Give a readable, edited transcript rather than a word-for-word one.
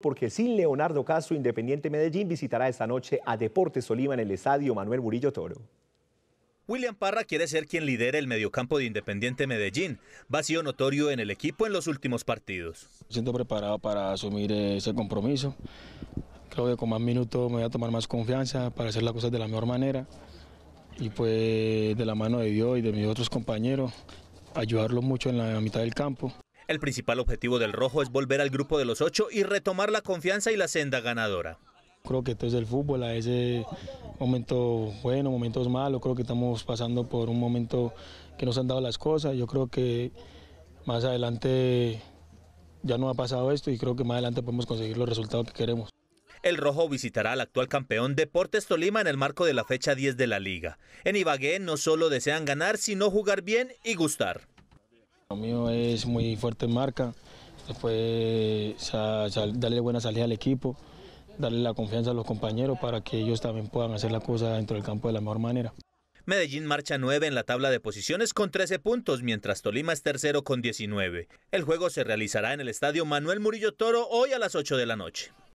Porque sin Leonardo Castro, Independiente Medellín visitará esta noche a Deportes Tolima en el Estadio Manuel Murillo Toro. William Parra quiere ser quien lidere el mediocampo de Independiente Medellín, vacío notorio en el equipo en los últimos partidos. Me siento preparado para asumir ese compromiso. Creo que con más minutos me voy a tomar más confianza para hacer las cosas de la mejor manera. Y pues de la mano de Dios y de mis otros compañeros, ayudarlos mucho en la mitad del campo. El principal objetivo del rojo es volver al grupo de los 8 y retomar la confianza y la senda ganadora. Creo que esto es el fútbol, a ese momento bueno, momentos malos, creo que estamos pasando por un momento que nos han dado las cosas. Yo creo que más adelante ya no ha pasado esto y creo que más adelante podemos conseguir los resultados que queremos. El rojo visitará al actual campeón Deportes Tolima en el marco de la fecha 10 de la liga. En Ibagué no solo desean ganar, sino jugar bien y gustar. Lo mío es muy fuerte en marca, después darle buena salida al equipo, darle la confianza a los compañeros para que ellos también puedan hacer la cosa dentro del campo de la mejor manera. Medellín marcha 9 en la tabla de posiciones con 13 puntos, mientras Tolima es tercero con 19. El juego se realizará en el Estadio Manuel Murillo Toro hoy a las 8 de la noche.